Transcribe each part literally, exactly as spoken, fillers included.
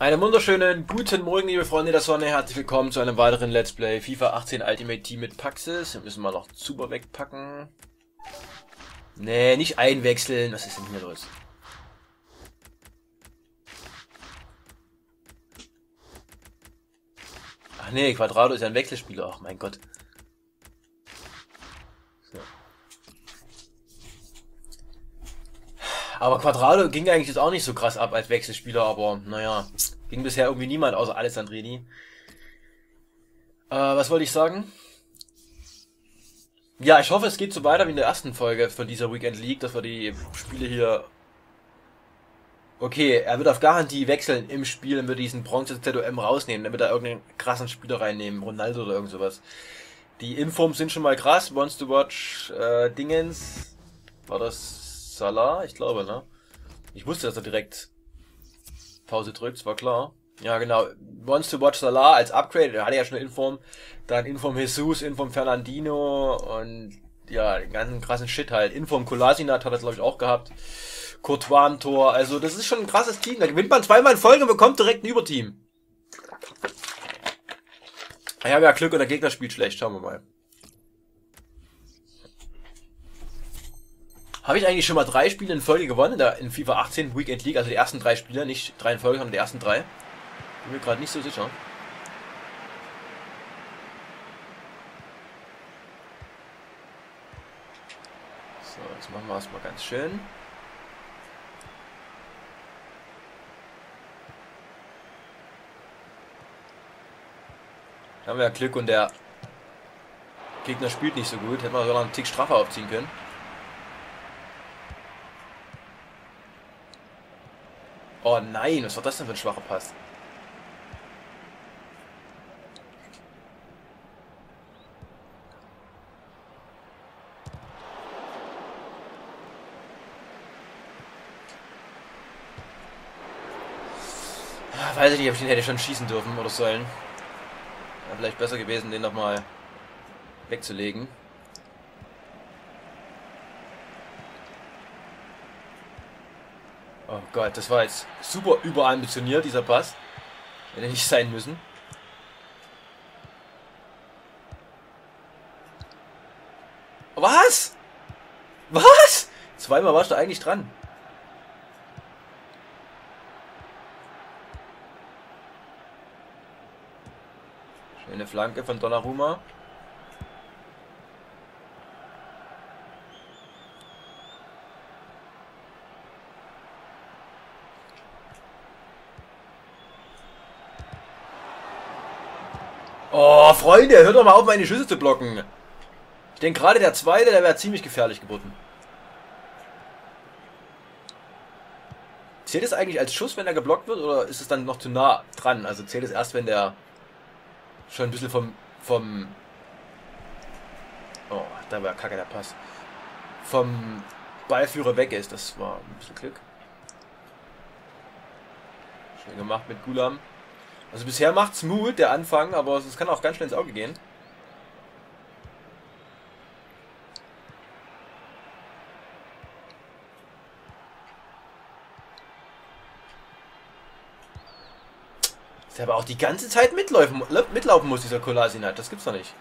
Einen wunderschönen guten Morgen, liebe Freunde der Sonne. Herzlich willkommen zu einem weiteren Let's Play FIFA achtzehn Ultimate Team mit Paxis. Wir müssen mal noch Zuber wegpacken. Nee, nicht einwechseln. Was ist denn hier los? Ach nee, Quadrado ist ja ein Wechselspieler. Ach mein Gott. So. Aber Quadrado ging eigentlich jetzt auch nicht so krass ab als Wechselspieler, aber naja, ging bisher irgendwie niemand außer Alessandrini. Äh, was wollte ich sagen? Ja, ich hoffe, es geht so weiter wie in der ersten Folge von dieser Weekend League, dass wir die Spiele hier... Okay, er wird auf Garantie wechseln im Spiel und wird diesen Bronze-Z O M rausnehmen, damit er irgendeinen krassen Spieler reinnehmen, Ronaldo oder irgend sowas. Die Informs sind schon mal krass, Wants to Watch, äh, Dingens, war das... Salah, ich glaube, ne? Ich wusste, dass er direkt Pause drückt, war klar. Ja, genau. Wants to watch Salah als Upgrade, der hatte ja schon eine Inform. Dann Inform Jesus, Inform Fernandino und ja, den ganzen krassen Shit halt. Inform Kolasinat hat das, glaube ich, auch gehabt. Courtois am Tor, also das ist schon ein krasses Team. Da gewinnt man zweimal in Folge und bekommt direkt ein Überteam. Ich habe ja Glück und der Gegner spielt schlecht, schauen wir mal. Habe ich eigentlich schon mal drei Spiele in Folge gewonnen, da in FIFA achtzehn Weekend League, also die ersten drei Spiele, nicht drei in Folge, sondern die ersten drei. Bin mir gerade nicht so sicher. So, jetzt machen wir erstmal ganz schön. Da haben wir ja Glück und der Gegner spielt nicht so gut, hätten wir sogar noch einen Tick straffer aufziehen können. Oh nein, was war das denn für ein schwacher Pass? Weiß ich nicht, ob ich den hätte schon schießen dürfen oder sollen. Wäre vielleicht besser gewesen, den nochmal wegzulegen. Oh Gott, das war jetzt super überambitioniert, dieser Pass. Hätte nicht sein müssen. Was? Was? Zweimal warst du eigentlich dran. Schöne Flanke von Donnarumma. Oh, Freunde, hört doch mal auf, meine Schüsse zu blocken. Ich denke gerade der zweite, der wäre ziemlich gefährlich geboten. Zählt es eigentlich als Schuss, wenn er geblockt wird, oder ist es dann noch zu nah dran? Also zählt es erst, wenn der schon ein bisschen vom... vom oh, da war kacke der Pass. Vom Ballführer weg ist. Das war ein bisschen Glück. Schön gemacht mit Gulam. Also bisher macht's Mut, der Anfang, aber es kann auch ganz schnell ins Auge gehen. Dass er aber auch die ganze Zeit mitlaufen, mitlaufen muss, dieser Kolasinat, das gibt's doch nicht.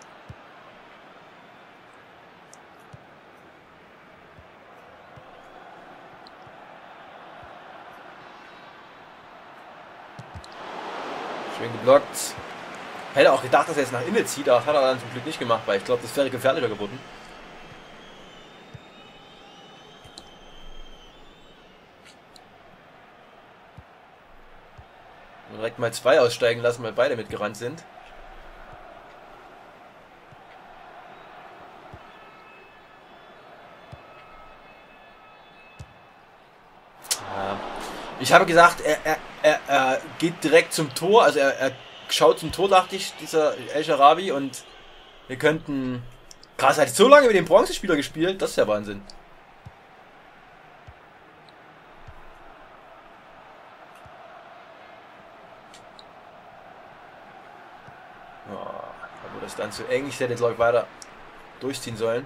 Schön geblockt. Hätte auch gedacht, dass er jetzt nach innen zieht, aber das hat er dann zum Glück nicht gemacht, weil ich glaube, das wäre gefährlicher geboten. Direkt mal zwei aussteigen lassen, weil beide mitgerannt sind. Ich habe gesagt, er, er, er, er geht direkt zum Tor, also er, er schaut zum Tor, dachte ich, dieser El Shaarawy, und wir könnten... Krass, er hat so lange mit dem Bronzespieler gespielt, das ist ja Wahnsinn. Oh, da wurde es dann zu eng, ich hätte jetzt, glaube ich, weiter durchziehen sollen.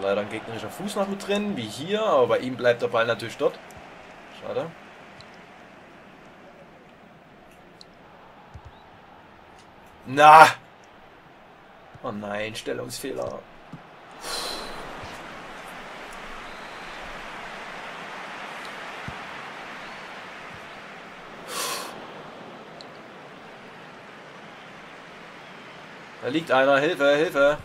hat leider ein gegnerischer Fuß noch mit drin, wie hier, aber bei ihm bleibt der Ball natürlich dort. Schade. Na! Oh nein, Stellungsfehler. Da liegt einer, Hilfe, Hilfe.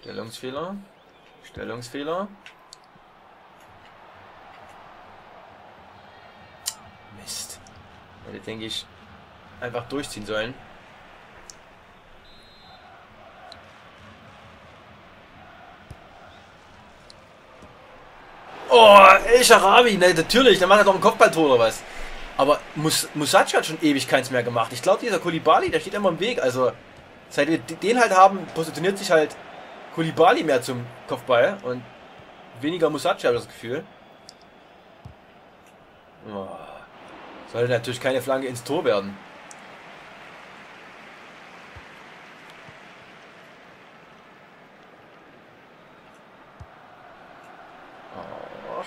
Stellungsfehler, Stellungsfehler. Mist. Hätte, denke ich, einfach durchziehen sollen. Oh, El Shaarawy, ne, natürlich, der Mann hat doch einen Kopfballtor oder was. Aber Mus Musacchi hat schon ewig keins mehr gemacht. Ich glaube, dieser Koulibaly, der steht immer im Weg. Also, seit wir den halt haben, positioniert sich halt Koulibaly mehr zum Kopfball und weniger Musacchi, habe ich das Gefühl. Oh, sollte natürlich keine Flanke ins Tor werden.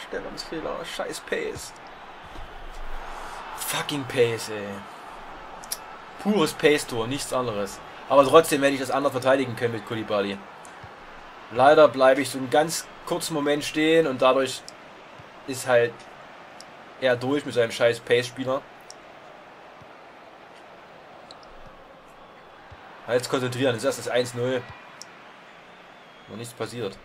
Stellungsfehler, scheiß Pace. Fucking Pace, ey. Pures Pace-Tor, nichts anderes. Aber trotzdem werde ich das anders verteidigen können mit Koulibaly. Leider bleibe ich so einen ganz kurzen Moment stehen und dadurch ist halt er durch mit seinem scheiß Pace-Spieler. Jetzt konzentrieren, das ist das eins null. Noch nichts passiert.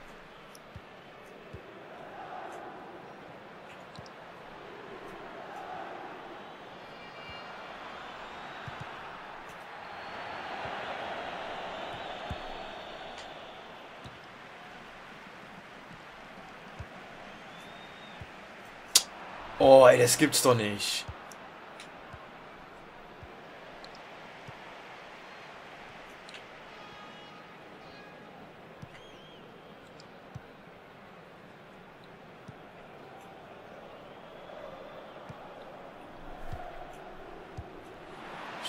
Oh, ey, das gibt's doch nicht.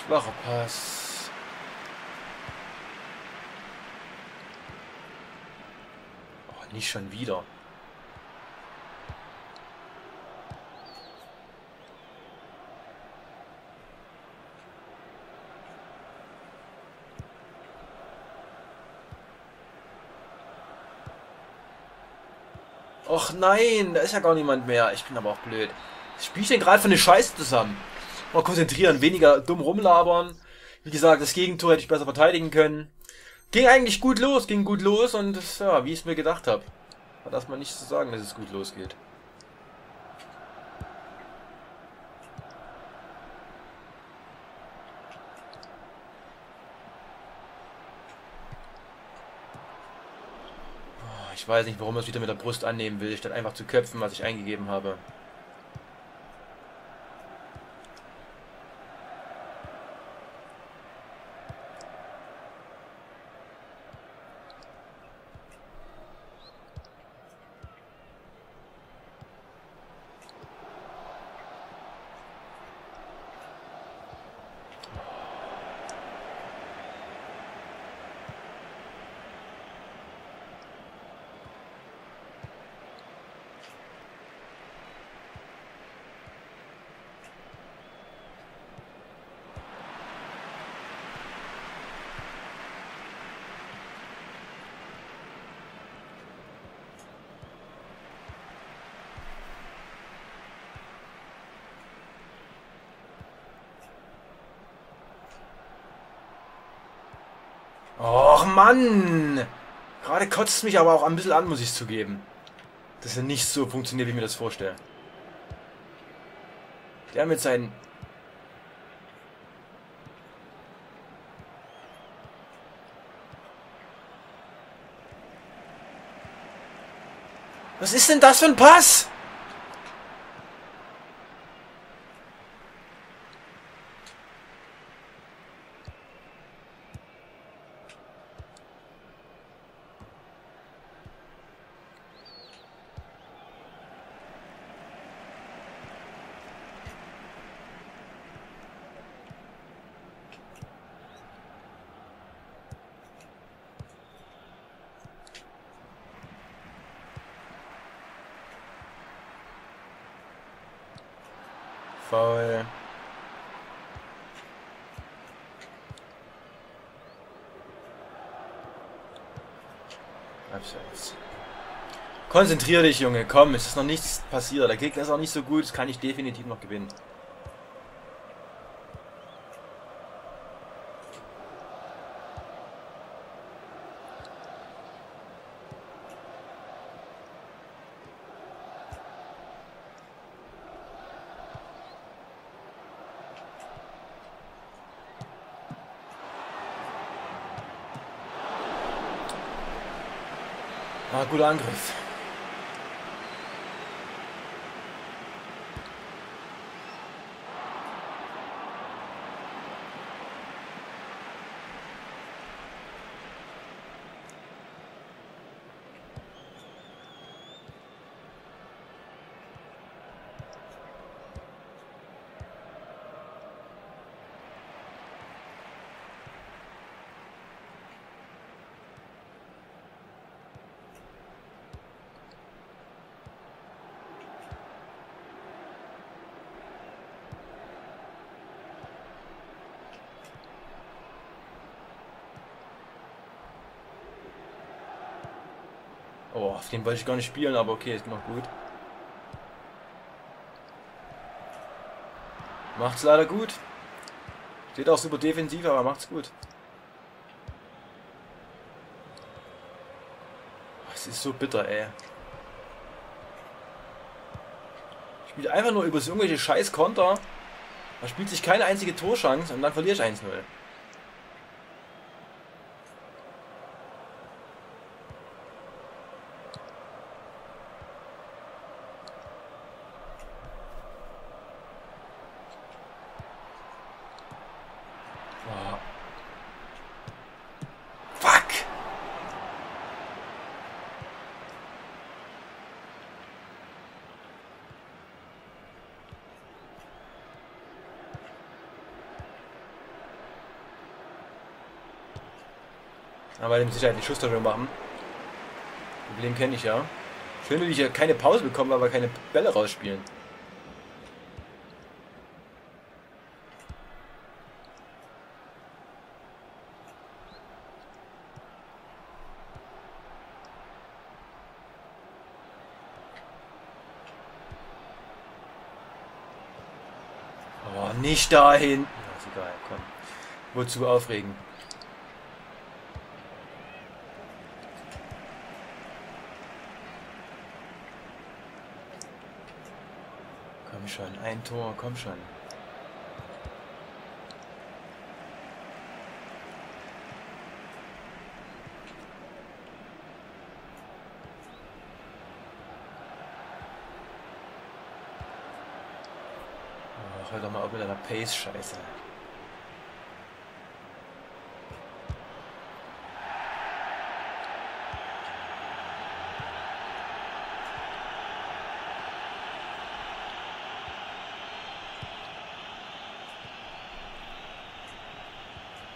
Schwacher Pass. Oh, nicht schon wieder. Och nein, da ist ja gar niemand mehr. Ich bin aber auch blöd. Was spiel ich denn gerade für eine Scheiße zusammen? Mal konzentrieren, weniger dumm rumlabern. Wie gesagt, das Gegentor hätte ich besser verteidigen können. Ging eigentlich gut los, ging gut los und ja, wie ich es mir gedacht habe. Hat erstmal nichts zu sagen, dass es gut losgeht. Ich weiß nicht, warum er es wieder mit der Brust annehmen will, statt einfach zu köpfen, was ich eingegeben habe. Och Mann! Gerade kotzt es mich aber auch ein bisschen an, muss ich zugeben. Dass er nicht so funktioniert, wie ich mir das vorstelle. Der mit seinen... Was ist denn das für ein Pass? Foul. Abseits. Konzentrier dich, Junge, komm, es ist noch nichts passiert. Der Gegner ist auch nicht so gut, das kann ich definitiv noch gewinnen. Ah, guter Angriff. Oh, auf den wollte ich gar nicht spielen, aber okay, ist noch gut. Macht's leider gut. Steht auch super defensiv, aber macht's gut. Es ist so bitter, ey. Spielt einfach nur über so irgendwelche scheiß Konter. Da spielt sich keine einzige Torchance und dann verliere ich eins null. Aber dem Sicherheit die Schusterung machen. Problem kenne ich ja. Schön, dass ich hier keine Pause bekomme, aber keine Bälle rausspielen. Oh, nicht dahin. Ist egal, komm. Wozu aufregen? Schon, ein Tor, komm schon. Oh, hör doch mal auf mit deiner Pace-Scheiße.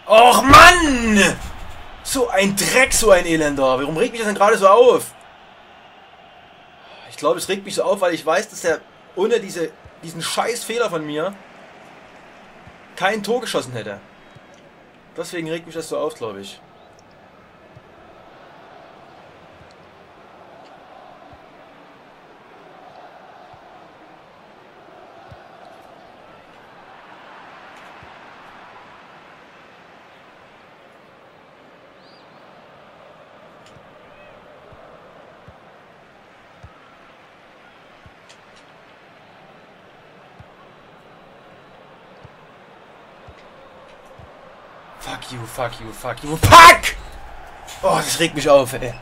Och Mann! So ein Dreck, so ein Elender. Warum regt mich das denn gerade so auf? Ich glaube, es regt mich so auf, weil ich weiß, dass er ohne diese, diesen scheiß Fehler von mir kein Tor geschossen hätte. Deswegen regt mich das so auf, glaube ich. Fuck you, fuck you, fuck you, fuck! Oh, das regt mich auf, ey.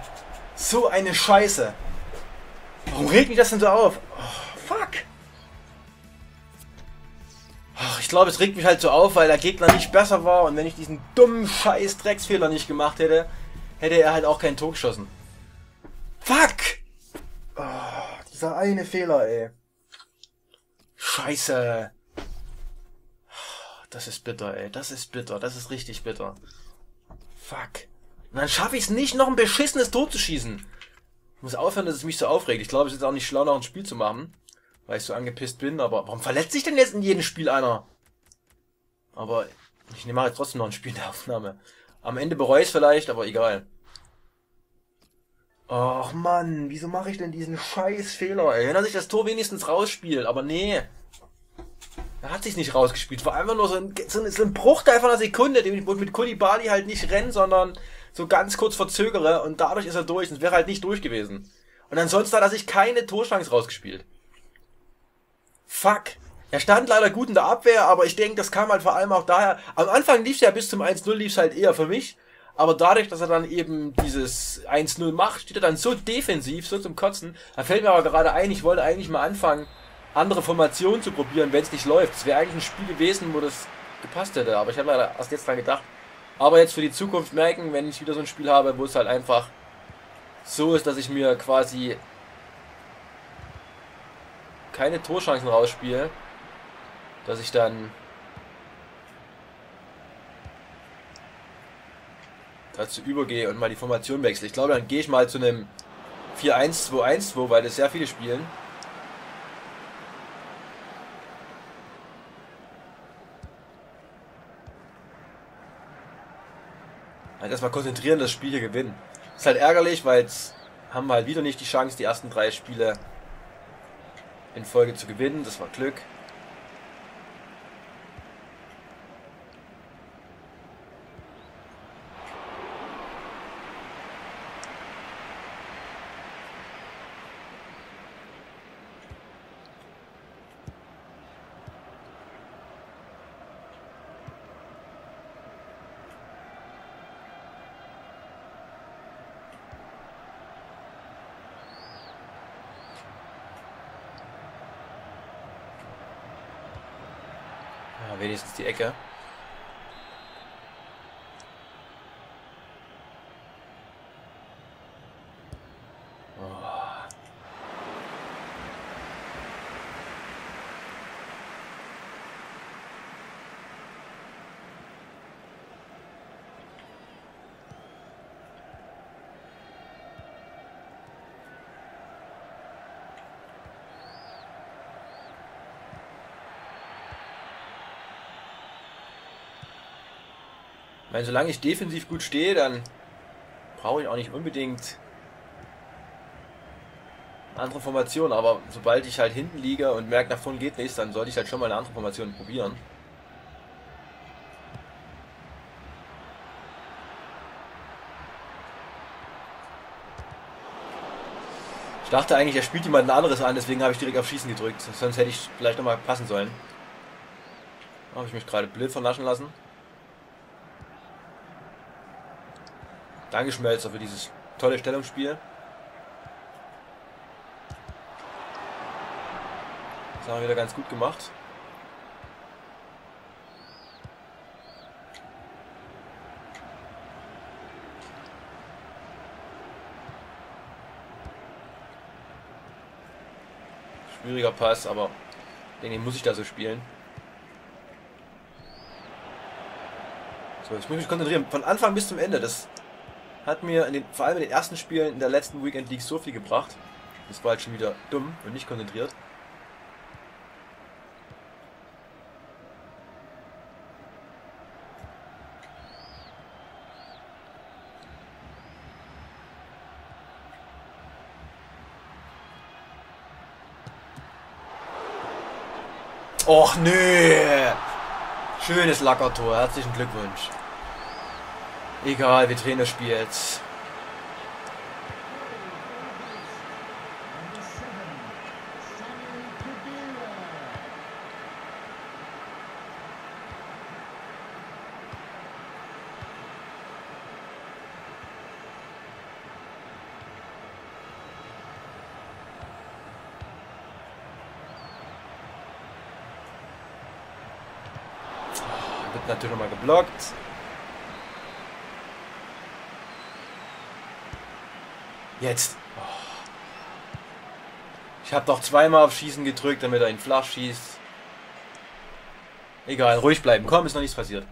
So eine Scheiße. Warum regt mich das denn so auf? Oh, fuck! Oh, ich glaube, es regt mich halt so auf, weil der Gegner nicht besser war und wenn ich diesen dummen scheiß Drecksfehler nicht gemacht hätte, hätte er halt auch kein Tor geschossen. Fuck! Oh, dieser eine Fehler, ey. Scheiße. Das ist bitter, ey. Das ist bitter. Das ist richtig bitter. Fuck. Und dann schaffe ich es nicht, noch ein beschissenes Tor zu schießen. Ich muss aufhören, dass es mich so aufregt. Ich glaube, es ist auch nicht schlau, noch ein Spiel zu machen. weil ich so angepisst bin. Aber warum verletzt sich denn jetzt in jedem Spiel einer? Aber ich nehme jetzt trotzdem noch ein Spiel in der Aufnahme. Am Ende bereue ich es vielleicht, aber egal. Ach Mann, wieso mache ich denn diesen scheiß Fehler? Ey? Wenn er sich das Tor wenigstens rausspielt, aber nee. Er hat sich nicht rausgespielt. War einfach nur so ein, so ein, so ein Bruchteil von einer Sekunde, den ich mit Koulibaly halt nicht renne, sondern so ganz kurz verzögere und dadurch ist er durch. Sonst wäre er halt nicht durch gewesen. Und ansonsten hat er sich keine Torchance rausgespielt. Fuck. Er stand leider gut in der Abwehr, aber ich denke, das kam halt vor allem auch daher. Am Anfang lief es ja bis zum eins null, lief es halt eher für mich. Aber dadurch, dass er dann eben dieses eins null macht, steht er dann so defensiv, so zum Kotzen. Da fällt mir aber gerade ein, ich wollte eigentlich mal anfangen, andere Formationen zu probieren, wenn es nicht läuft. Es wäre eigentlich ein Spiel gewesen, wo das gepasst hätte. Aber ich habe leider erst jetzt dran gedacht. Aber jetzt für die Zukunft merken, wenn ich wieder so ein Spiel habe, wo es halt einfach so ist, dass ich mir quasi keine Torchancen rausspiele, dass ich dann dazu übergehe und mal die Formation wechsle. Ich glaube, dann gehe ich mal zu einem vier eins zwei eins zwei, weil das sehr viele spielen. Also erstmal konzentrieren, das Spiel hier gewinnen. Ist halt ärgerlich, weil jetzt haben wir halt wieder nicht die Chance, die ersten drei Spiele in Folge zu gewinnen. Das war Glück. Wenigstens die Ecke. Oh. Ich meine, solange ich defensiv gut stehe, dann brauche ich auch nicht unbedingt eine andere Formation. Aber sobald ich halt hinten liege und merke, nach vorne geht nichts, dann sollte ich halt schon mal eine andere Formation probieren. Ich dachte eigentlich, er spielt jemand anderes an, deswegen habe ich direkt auf Schießen gedrückt. Sonst hätte ich vielleicht nochmal passen sollen. Da habe ich mich gerade blöd vernaschen lassen. Danke, Schmelzer, für dieses tolle Stellungsspiel. Das haben wir wieder ganz gut gemacht. Schwieriger Pass, aber ich denke, den muss ich da so spielen. So, ich muss mich konzentrieren. Von Anfang bis zum Ende. Das hat mir in den, vor allem in den ersten Spielen in der letzten Weekend League so viel gebracht. Das war halt schon wieder dumm und nicht konzentriert. Och nee! Schönes Lackertor, herzlichen Glückwunsch. Egal, wir drehen das Spiel jetzt. Wird natürlich nochmal geblockt. Jetzt. Ich habe doch zweimal auf Schießen gedrückt, damit er ihn flach schießt. Egal, ruhig bleiben. Komm, ist noch nichts passiert.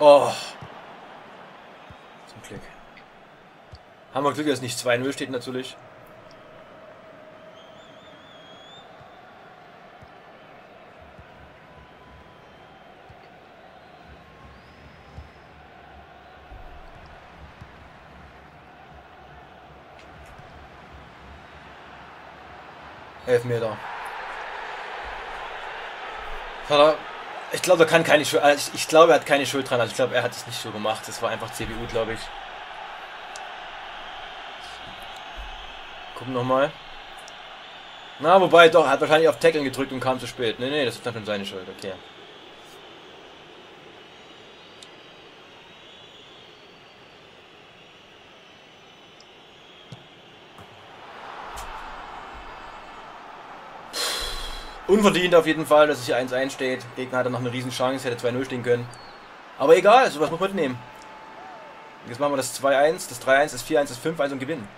Oh. Zum Glück. Haben wir Glück, dass nicht zwei null steht natürlich. Elfmeter. Ich glaube, er kann keine Schuld. Ich glaube, er hat keine Schuld dran. Also ich glaube, er hat es nicht so gemacht. Das war einfach C B U, glaube ich. Gucken nochmal. Na, wobei doch, er hat wahrscheinlich auf Tackle gedrückt und kam zu spät. Nee, nee, das ist dann schon seine Schuld. Okay. Unverdient auf jeden Fall, dass es hier eins eins steht. Der Gegner hatte noch eine riesen Chance, hätte zwei null stehen können. Aber egal, sowas muss man mitnehmen. Jetzt machen wir das zwei eins, das drei eins, das vier eins, das fünf eins und gewinnen.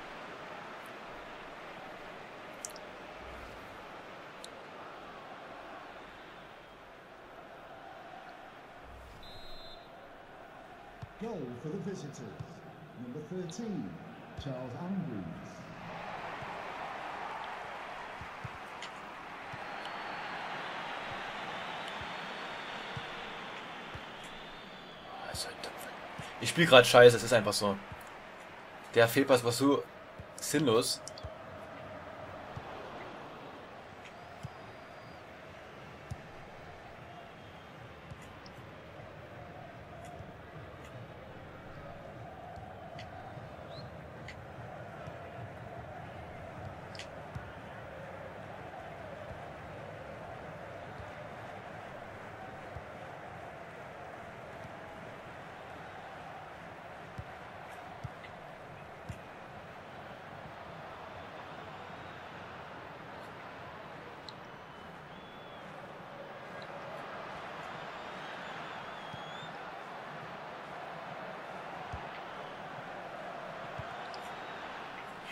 Goal for the visitors. Number thirteen, Charles Andrews. Ich spiele gerade scheiße, es ist einfach so. Der Fehlpass war so sinnlos.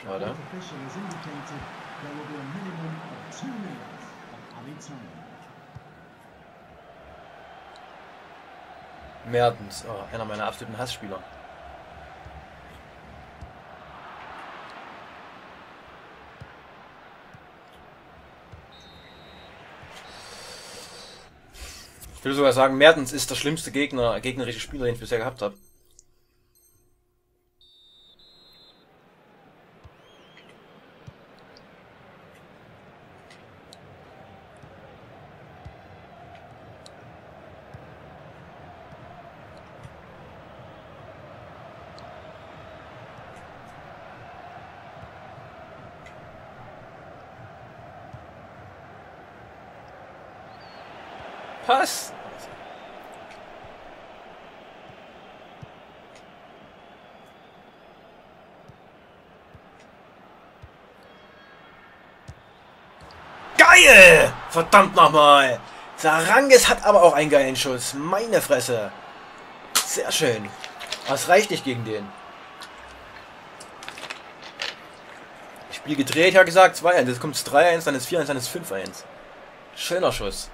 Schade. Mertens, oh, einer meiner absoluten Hassspieler. Ich will sogar sagen, Mertens ist der schlimmste Gegner, gegnerische Spieler, den ich bisher gehabt habe. Pass! Geil! Verdammt nochmal! Sarangis hat aber auch einen geilen Schuss. Meine Fresse! Sehr schön. Aber es reicht nicht gegen den. Spiel gedreht, ja gesagt, zwei eins. Jetzt kommt es drei eins, dann ist vier eins, dann ist fünf eins. Schöner Schuss.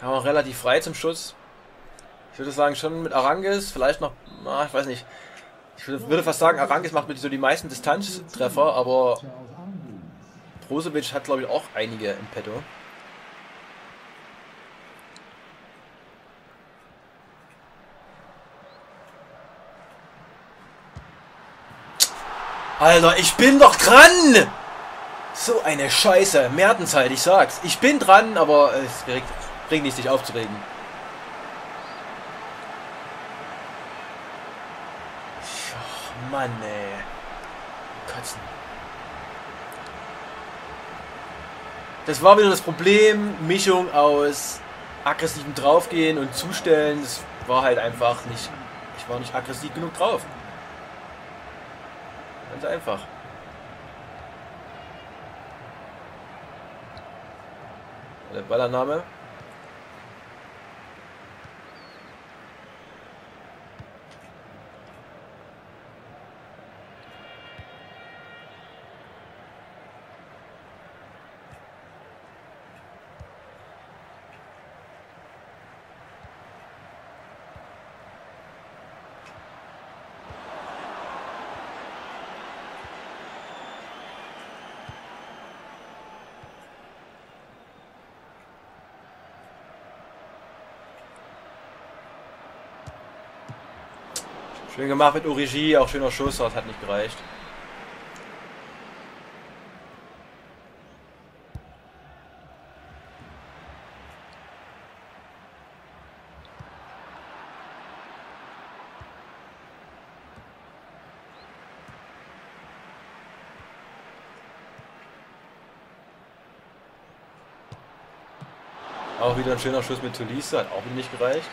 Kam auch relativ frei zum Schuss. Ich würde sagen, schon mit Arangis, vielleicht noch, na, ich weiß nicht. Ich würde fast sagen, Arangis macht mit so die meisten Distanztreffer, aber Brozovic hat, glaube ich, auch einige im Petto. Alter, ich bin doch dran! So eine Scheiße. Mertens halt, ich sag's. Ich bin dran, aber es direkt. Bringt nicht, sich aufzuregen. Och, Mann, ey. Kotzen. Das war wieder das Problem. Mischung aus aggressivem Draufgehen und Zustellen. Das war halt einfach nicht... Ich war nicht aggressiv genug drauf. Ganz einfach. Der Ballannahme. Schön gemacht mit Origi, auch schöner Schuss, das hat nicht gereicht. Auch wieder ein schöner Schuss mit Tolisso, hat auch nicht gereicht.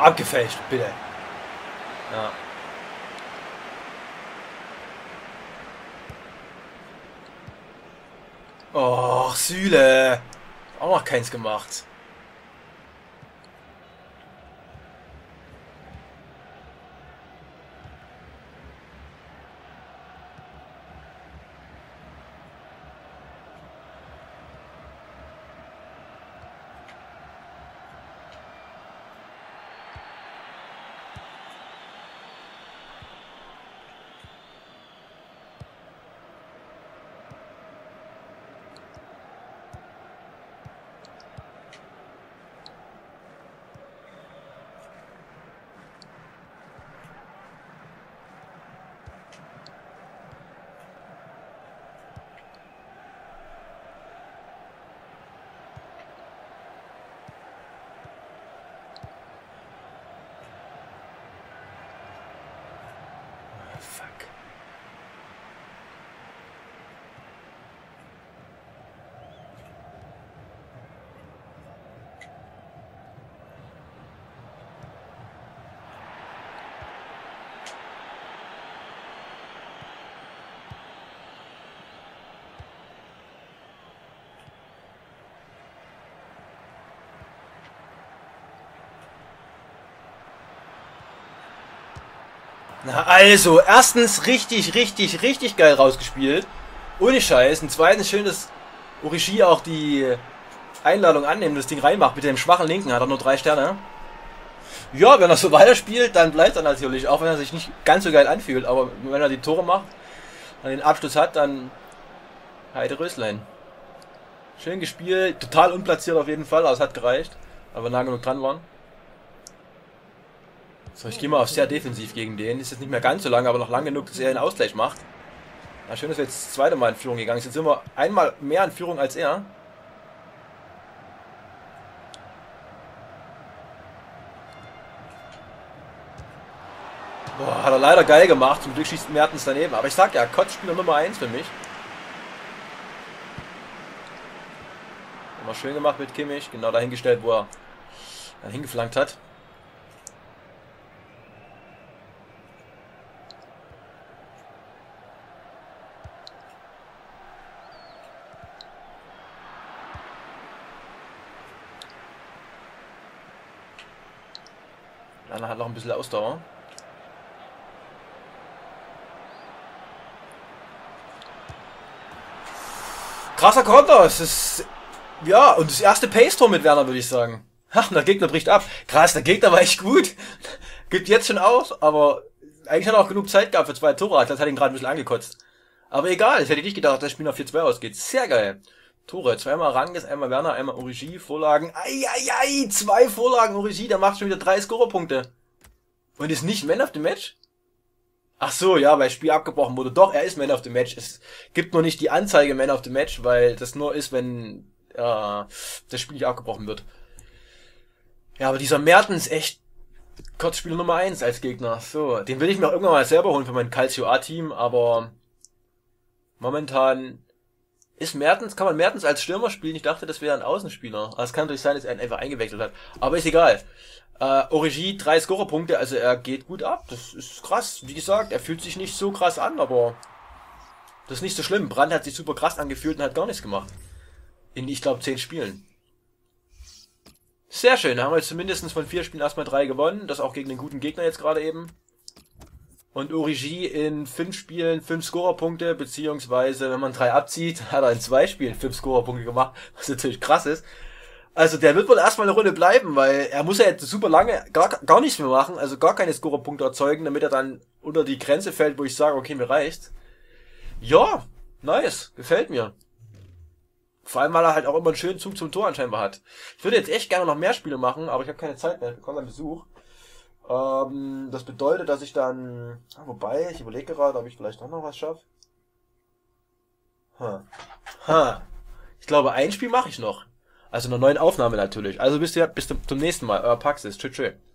Abgefälscht, bitte. Ja. Oh, Süle. Auch noch keins gemacht. Na also, erstens richtig, richtig, richtig geil rausgespielt. Ohne Scheiß. Und zweitens schön, dass Origi auch die Einladung annimmt, das Ding reinmacht. Mit dem schwachen Linken hat er nur drei Sterne. Ja, wenn er so weiterspielt, dann bleibt er natürlich. Auch wenn er sich nicht ganz so geil anfühlt. Aber wenn er die Tore macht und den Abschluss hat, dann Heide Röslein. Schön gespielt. Total unplatziert auf jeden Fall. Aber es hat gereicht. Aber nah genug dran waren. So, ich gehe mal auf sehr defensiv gegen den. Ist jetzt nicht mehr ganz so lange, aber noch lang genug, dass er einen Ausgleich macht. Na schön, dass wir jetzt das zweite Mal in Führung gegangen sind. Jetzt sind wir einmal mehr in Führung als er. Boah, hat er leider geil gemacht. Zum Glück schießt Mertens daneben. Aber ich sag ja, Kotzspieler Nummer eins für mich. Immer schön gemacht mit Kimmich. Genau dahingestellt, wo er dann hingeflankt hat. Einer hat noch ein bisschen Ausdauer. Krasser Konter. Es ist, ja, und das erste Pace-Tor mit Werner, würde ich sagen. Ach, der Gegner bricht ab. Krass, der Gegner war echt gut. Gibt jetzt schon aus, aber eigentlich hat er auch genug Zeit gehabt für zwei Tore. Das hat ihn gerade ein bisschen angekotzt. Aber egal, das hätte ich nicht gedacht, dass das Spiel nach vier zwei ausgeht. Sehr geil. Tore, zweimal Ranges, einmal Werner, einmal Origi, Vorlagen. Eieiei, zwei Vorlagen Origi, der macht schon wieder drei Scorerpunkte. Und ist nicht Man of the Match? Ach so, ja, weil Spiel abgebrochen wurde. Doch, er ist Man of the Match. Es gibt nur nicht die Anzeige Man of the Match, weil das nur ist, wenn äh, das Spiel nicht abgebrochen wird. Ja, aber dieser Mertens, echt Kotzspieler Nummer eins als Gegner. So, den will ich mir auch irgendwann mal selber holen für mein Calcio A-Team, aber momentan... Ist Mertens, kann man Mertens als Stürmer spielen? Ich dachte, das wäre ein Außenspieler. Aber es kann natürlich sein, dass er ihn einfach eingewechselt hat. Aber ist egal. Äh, Origi, drei Scorerpunkte, also er geht gut ab. Das ist krass. Wie gesagt, er fühlt sich nicht so krass an, aber das ist nicht so schlimm. Brandt hat sich super krass angefühlt und hat gar nichts gemacht. In, ich glaube, zehn Spielen. Sehr schön, da haben wir jetzt zumindest von vier Spielen erstmal drei gewonnen. Das auch gegen den guten Gegner jetzt gerade eben. Und Origi in fünf Spielen fünf Scorerpunkte, beziehungsweise wenn man drei abzieht, hat er in zwei Spielen fünf Scorerpunkte gemacht, was natürlich krass ist. Also der wird wohl erstmal eine Runde bleiben, weil er muss ja jetzt super lange gar, gar nichts mehr machen, also gar keine Scorerpunkte erzeugen, damit er dann unter die Grenze fällt, wo ich sage, okay, mir reicht's. Ja, nice, gefällt mir. Vor allem, weil er halt auch immer einen schönen Zug zum Tor anscheinend hat. Ich würde jetzt echt gerne noch mehr Spiele machen, aber ich habe keine Zeit mehr, ich bekomme einen Besuch. Ähm, das bedeutet, dass ich dann... Wobei, ich überlege gerade, ob ich vielleicht doch noch was schaffe. Ha. Ha. Ich glaube, ein Spiel mache ich noch. Also eine neue Aufnahme natürlich. Also bis, ja, bis zum nächsten Mal. Euer Paxis. Tschüss, tschüss.